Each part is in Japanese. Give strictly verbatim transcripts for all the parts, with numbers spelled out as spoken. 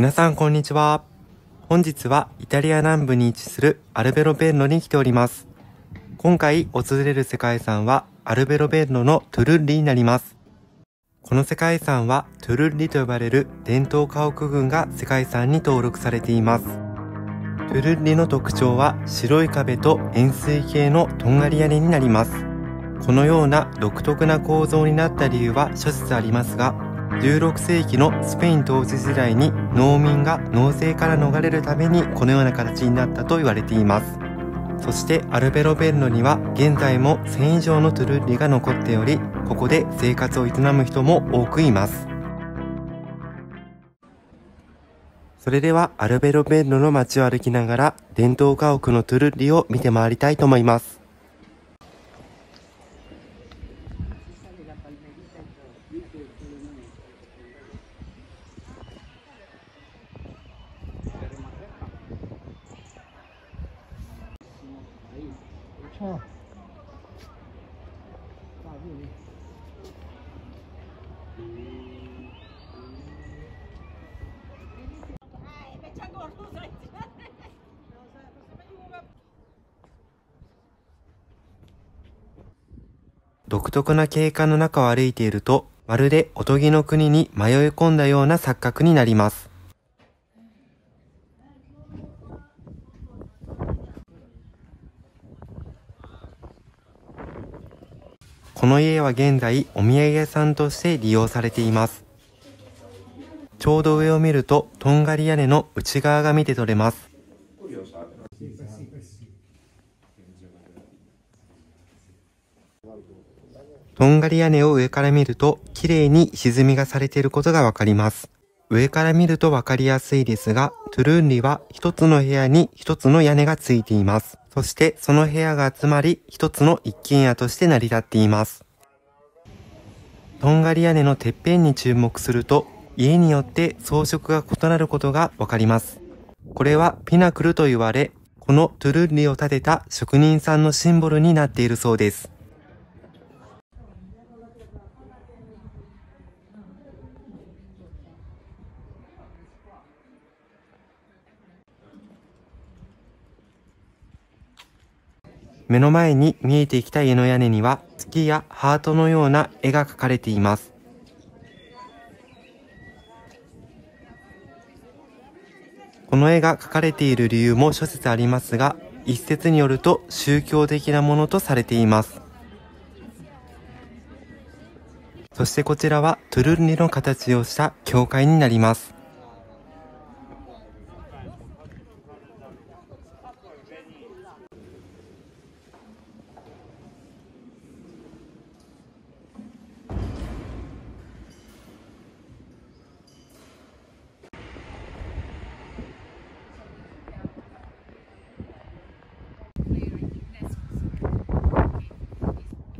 皆さんこんにちは。本日はイタリア南部に位置するアルベロベッロに来ております。今回訪れる世界遺産はアルベロベッロのトゥルッリになります。この世界遺産はトゥルッリと呼ばれる伝統家屋群が世界遺産に登録されています。トゥルッリの特徴は白い壁と円錐形のとんがり屋根になります。このような独特な構造になった理由は諸説ありますが、じゅうろくせいきのスペイン統治時代に農民が農政から逃れるためにこのような形になったと言われています。そしてアルベロベッロには現在もせんいじょうのトゥルッリが残っており、ここで生活を営む人も多くいます。それではアルベロベッロの街を歩きながら伝統家屋のトゥルッリを見て回りたいと思います。独特な景観の中を歩いていると、まるでおとぎの国に迷い込んだような錯覚になります。この家は現在お土産屋さんとして利用されています。ちょうど上を見るととんがり屋根の内側が見て取れます。とんがり屋根を上から見ると綺麗に沈みがされていることがわかります。上から見るとわかりやすいですが、トゥルッリは一つの部屋に一つの屋根がついています。そしてその部屋が集まり、一つの一軒家として成り立っています。とんがり屋根のてっぺんに注目すると、家によって装飾が異なることがわかります。これはピナクルと言われ、このトゥルッリを建てた職人さんのシンボルになっているそうです。目の前に見えてきた家の屋根には月やハートのような絵が描かれています。この絵が描かれている理由も諸説ありますが、一説によると宗教的なものとされています。そしてこちらはトゥルッリの形をした教会になります。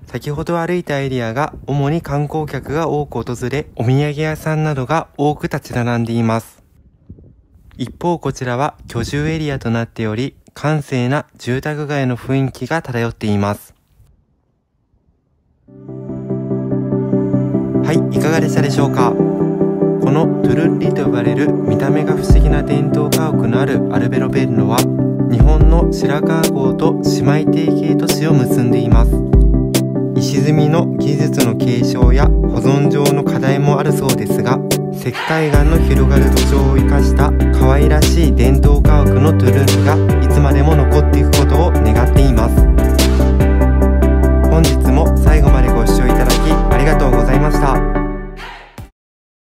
先ほど歩いたエリアが主に観光客が多く訪れ、お土産屋さんなどが多く立ち並んでいます。一方こちらは居住エリアとなっており、閑静な住宅街の雰囲気が漂っています。はい、いかがでしたでしょうか。このトゥルッリと呼ばれる見た目が不思議な伝統家屋のあるアルベロベッロは、日本の白川郷と姉妹提携都市を結んでいます。石積みの技術の継承や保存上の課題もあるそうですが、石灰岩の広がる土壌を生かした可愛らしい伝統家屋のトゥルッリが